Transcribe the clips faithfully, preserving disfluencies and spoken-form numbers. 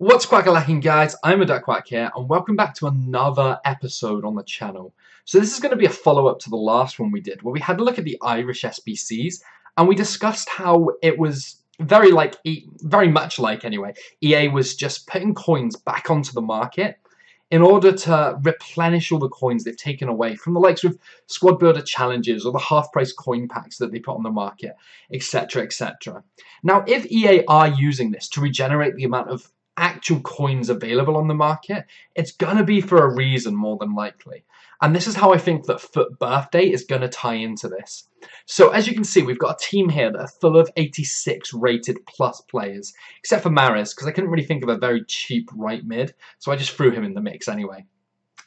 What's quack-a-lacking, guys? I'm ImADuckQuack here, and welcome back to another episode on the channel. So this is going to be a follow-up to the last one we did, where we had a look at the Irish S B Cs, and we discussed how it was very like, e very much like anyway, E A was just putting coins back onto the market in order to replenish all the coins they've taken away from the likes of Squad Builder Challenges or the half-price coin packs that they put on the market, et cetera, et cetera. Now, if E A are using this to regenerate the amount of actual coins available on the market, it's gonna be for a reason more than likely. And this is how I think that FUT Birthday is gonna tie into this. So as you can see, we've got a team here that are full of eighty-six rated plus players, except for Maris, because I couldn't really think of a very cheap right mid, so I just threw him in the mix anyway.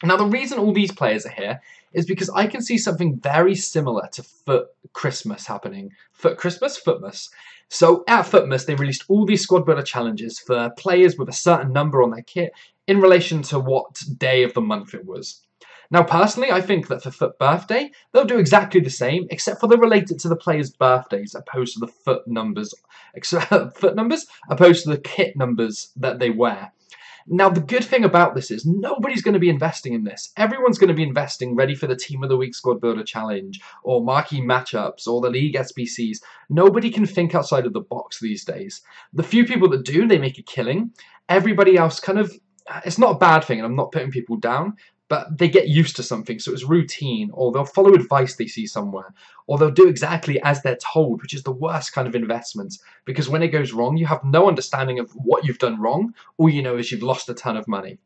Now the reason all these players are here is because I can see something very similar to FUT Christmas happening. FUT Christmas? FUTmas. So at FUTmas they released all these squad builder challenges for players with a certain number on their kit in relation to what day of the month it was. Now personally I think that for FUT Birthday they'll do exactly the same, except for they'll relate it to the players' birthdays opposed to the FUT numbers, FUT numbers opposed to the kit numbers that they wear. Now, the good thing about this is nobody's going to be investing in this. Everyone's going to be investing ready for the Team of the Week Squad Builder Challenge or Marquee Matchups or the League S B Cs. Nobody can think outside of the box these days. The few people that do, they make a killing. Everybody else kind of, it's not a bad thing, and I'm not putting people down, but they get used to something, so it's routine, or they'll follow advice they see somewhere, or they'll do exactly as they're told, which is the worst kind of investments, because when it goes wrong, you have no understanding of what you've done wrong. All you know is you've lost a ton of money.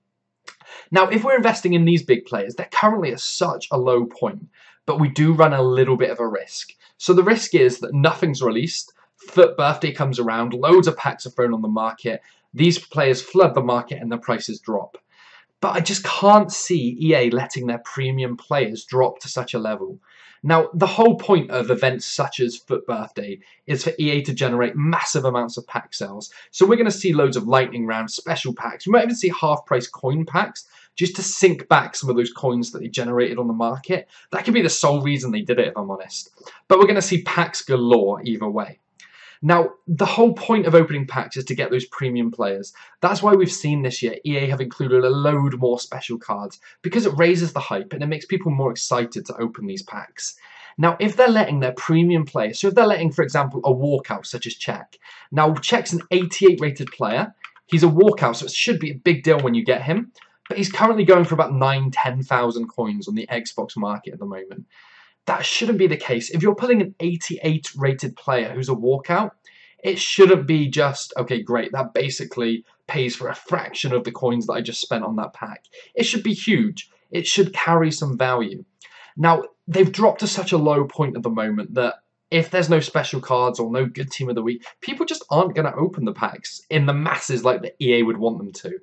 Now, if we're investing in these big players, they're currently at such a low point, but we do run a little bit of a risk. So the risk is that nothing's released, FUT Birthday comes around, loads of packs are thrown on the market, these players flood the market and the prices drop. But I just can't see E A letting their premium players drop to such a level. Now, the whole point of events such as FUT Birthday is for E A to generate massive amounts of pack sales. So we're going to see loads of lightning round special packs. We might even see half-price coin packs just to sink back some of those coins that they generated on the market. That could be the sole reason they did it, if I'm honest. But we're going to see packs galore either way. Now, the whole point of opening packs is to get those premium players. That's why we've seen this year E A have included a load more special cards, because it raises the hype and it makes people more excited to open these packs. Now, if they're letting their premium players, so if they're letting, for example, a walkout such as Czech. Now, Czech's an eighty-eight rated player. He's a walkout, so it should be a big deal when you get him. But he's currently going for about nine, ten thousand coins on the Xbox market at the moment. That shouldn't be the case. If you're pulling an eighty-eight rated player who's a walkout, it shouldn't be just, okay, great, that basically pays for a fraction of the coins that I just spent on that pack. It should be huge. It should carry some value. Now, they've dropped to such a low point at the moment that if there's no special cards or no good team of the week, people just aren't going to open the packs in the masses like the E A would want them to.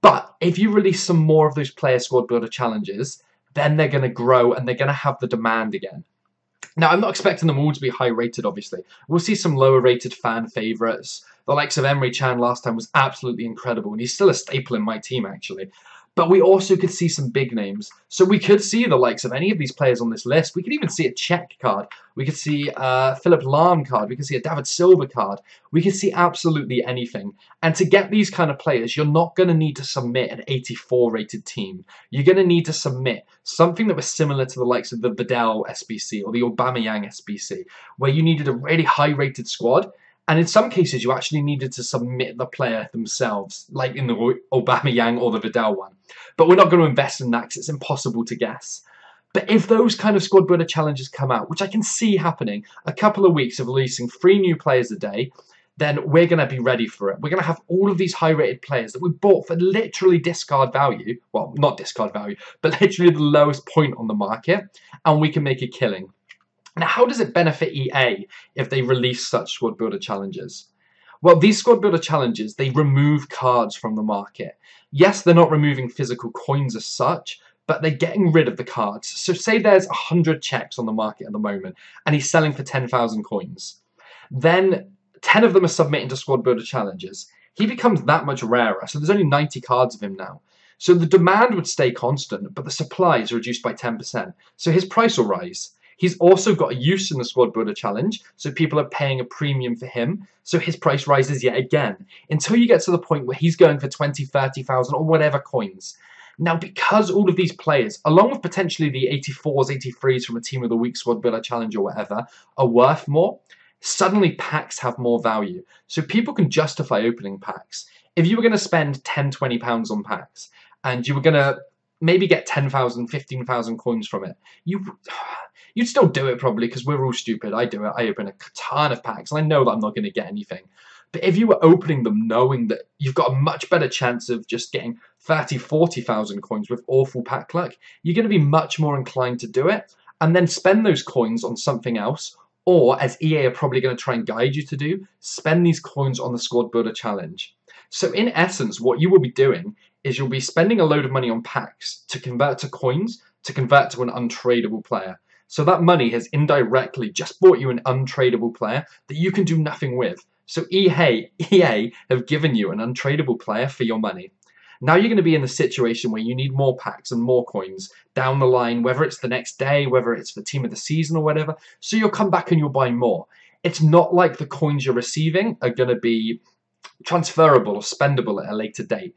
But if you release some more of those player squad builder challenges, then they're going to grow and they're going to have the demand again. Now, I'm not expecting them all to be high rated, obviously. We'll see some lower rated fan favourites. The likes of Emery Chan last time was absolutely incredible, and he's still a staple in my team, actually. But we also could see some big names. So we could see the likes of any of these players on this list. We could even see a Czech card. We could see a Philip Lahm card. We could see a David Silva card. We could see absolutely anything. And to get these kind of players, you're not going to need to submit an eighty-four rated team. You're going to need to submit something that was similar to the likes of the Vidal S B C or the Aubameyang S B C, where you needed a really high rated squad. And in some cases, you actually needed to submit the player themselves, like in the Aubameyang or the Vidal one. But we're not going to invest in that because it's impossible to guess. But if those kind of squad builder challenges come out, which I can see happening, a couple of weeks of releasing three new players a day, then we're going to be ready for it. We're going to have all of these high-rated players that we bought for literally discard value. Well, not discard value, but literally the lowest point on the market. And we can make a killing. Now, how does it benefit E A if they release such squad builder challenges? Well, these squad builder challenges, they remove cards from the market. Yes, they're not removing physical coins as such, but they're getting rid of the cards. So say there's one hundred checks on the market at the moment, and he's selling for ten thousand coins. Then ten of them are submitted to squad builder challenges. He becomes that much rarer, so there's only ninety cards of him now. So the demand would stay constant, but the supply is reduced by ten percent. So his price will rise. He's also got a use in the Squad Builder Challenge, so people are paying a premium for him, so his price rises yet again, until you get to the point where he's going for twenty, thirty thousand or whatever coins. Now, because all of these players, along with potentially the eighty-fours, eighty-threes from a Team of the Week, Squad Builder Challenge or whatever, are worth more, suddenly packs have more value. So people can justify opening packs. If you were going to spend ten, twenty pounds on packs, and you were going to maybe get ten thousand, fifteen thousand coins from it, you, you'd still do it probably, because we're all stupid. I do it. I open a ton of packs, and I know that I'm not going to get anything. But if you were opening them knowing that you've got a much better chance of just getting thirty, forty thousand coins with awful pack luck, you're going to be much more inclined to do it, and then spend those coins on something else, or, as E A are probably going to try and guide you to do, spend these coins on the Squad Builder Challenge. So in essence, what you will be doing is you'll be spending a load of money on packs to convert to coins, to convert to an untradeable player. So that money has indirectly just bought you an untradeable player that you can do nothing with. So E A, E A have given you an untradeable player for your money. Now you're going to be in the situation where you need more packs and more coins down the line, whether it's the next day, whether it's the team of the season or whatever. So you'll come back and you'll buy more. It's not like the coins you're receiving are going to be transferable or spendable at a later date.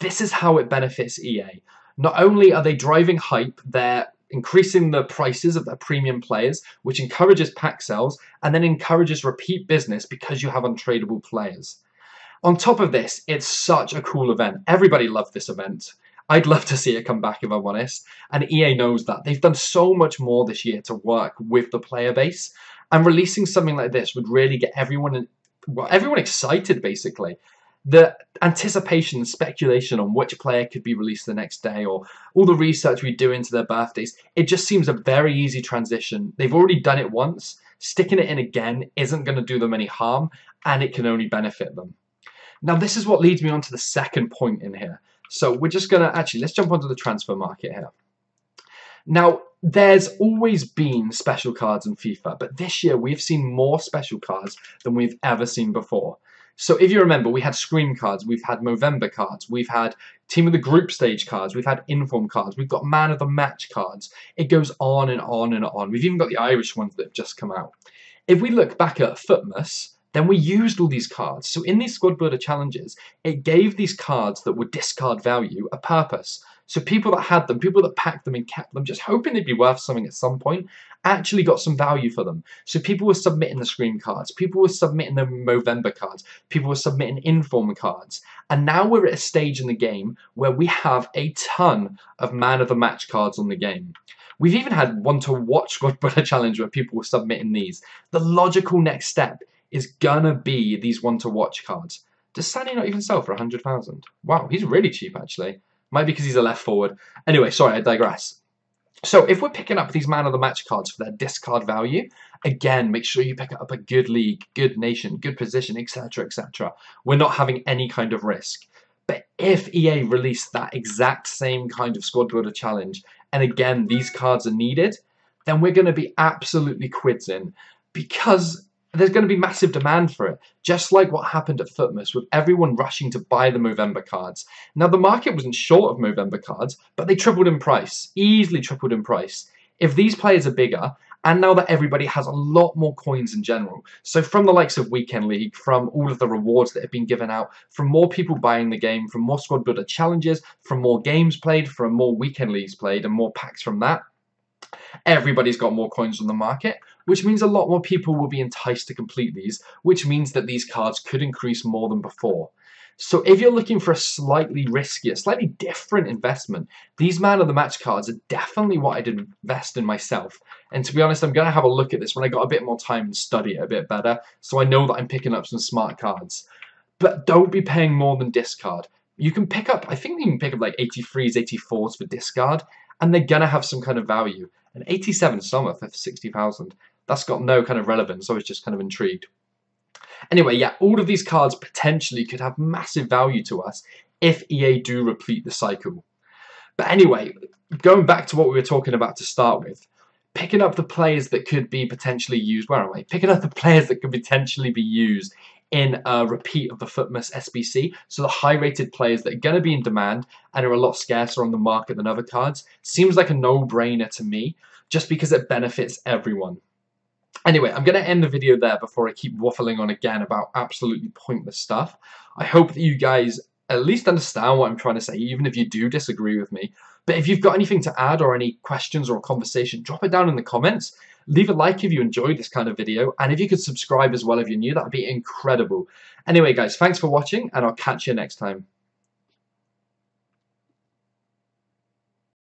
This is how it benefits E A. Not only are they driving hype, they're increasing the prices of their premium players, which encourages pack sales and then encourages repeat business because you have untradeable players. On top of this, it's such a cool event. Everybody loved this event. I'd love to see it come back if I'm honest, and E A knows that. They've done so much more this year to work with the player base, and releasing something like this would really get everyone, well, everyone excited basically. The anticipation and speculation on which player could be released the next day, or all the research we do into their birthdays, it just seems a very easy transition. They've already done it once. Sticking it in again isn't going to do them any harm, and it can only benefit them. Now this is what leads me on to the second point in here. So we're just going to, actually, let's jump onto the transfer market here. Now, there's always been special cards in FIFA, but this year we've seen more special cards than we've ever seen before. So if you remember, we had Screen cards, we've had Movember cards, we've had Team of the Group stage cards, we've had Inform cards, we've got Man of the Match cards. It goes on and on and on. We've even got the Irish ones that have just come out. If we look back at FUTmas, then we used all these cards. So in these Squad Builder Challenges, it gave these cards that were discard value a purpose. So people that had them, people that packed them and kept them, just hoping they'd be worth something at some point, actually got some value for them. So people were submitting the Screen cards, people were submitting the Movember cards, people were submitting Inform cards. And now we're at a stage in the game where we have a ton of Man of the Match cards on the game. We've even had One to Watch Squad Builder Challenge where people were submitting these. The logical next step is gonna be these One to Watch cards. Does Sané not even sell for a hundred thousand? Wow, he's really cheap actually. Might be because he's a left forward. Anyway, sorry, I digress. So if we're picking up these Man of the Match cards for their discard value, again, make sure you pick up a good league, good nation, good position, et cetera, et cetera. We're not having any kind of risk. But if E A released that exact same kind of Squad Builder Challenge, and again, these cards are needed, then we're gonna be absolutely quids in, because there's going to be massive demand for it, just like what happened at FUTmas with everyone rushing to buy the Movember cards. Now, the market wasn't short of Movember cards, but they tripled in price, easily tripled in price. If these players are bigger, and now that everybody has a lot more coins in general, so from the likes of Weekend League, from all of the rewards that have been given out, from more people buying the game, from more Squad Builder Challenges, from more games played, from more Weekend Leagues played, and more packs from that, everybody's got more coins on the market, which means a lot more people will be enticed to complete these, which means that these cards could increase more than before. So if you're looking for a slightly riskier, slightly different investment, these Man of the Match cards are definitely what I'd invest in myself. And to be honest, I'm going to have a look at this when I got a bit more time and study it a bit better, so I know that I'm picking up some smart cards. But don't be paying more than discard. You can pick up, I think you can pick up like eighty-threes, eighty-fours for discard, and they're going to have some kind of value. An eighty-seven summer for sixty thousand. That's got no kind of relevance. I was just kind of intrigued. Anyway, yeah, all of these cards potentially could have massive value to us if E A do repeat the cycle. But anyway, going back to what we were talking about to start with, picking up the players that could be potentially used, where am I? Picking up the players that could potentially be used in a repeat of the FUTmas S B C, so the high-rated players that are going to be in demand and are a lot scarcer on the market than other cards, seems like a no-brainer to me. just because it benefits everyone. Anyway, I'm going to end the video there before I keep waffling on again about absolutely pointless stuff. I hope that you guys at least understand what I'm trying to say, even if you do disagree with me. But if you've got anything to add or any questions or conversation, drop it down in the comments. Leave a like if you enjoyed this kind of video, and if you could subscribe as well if you're new, that'd be incredible. Anyway, guys, thanks for watching, and I'll catch you next time.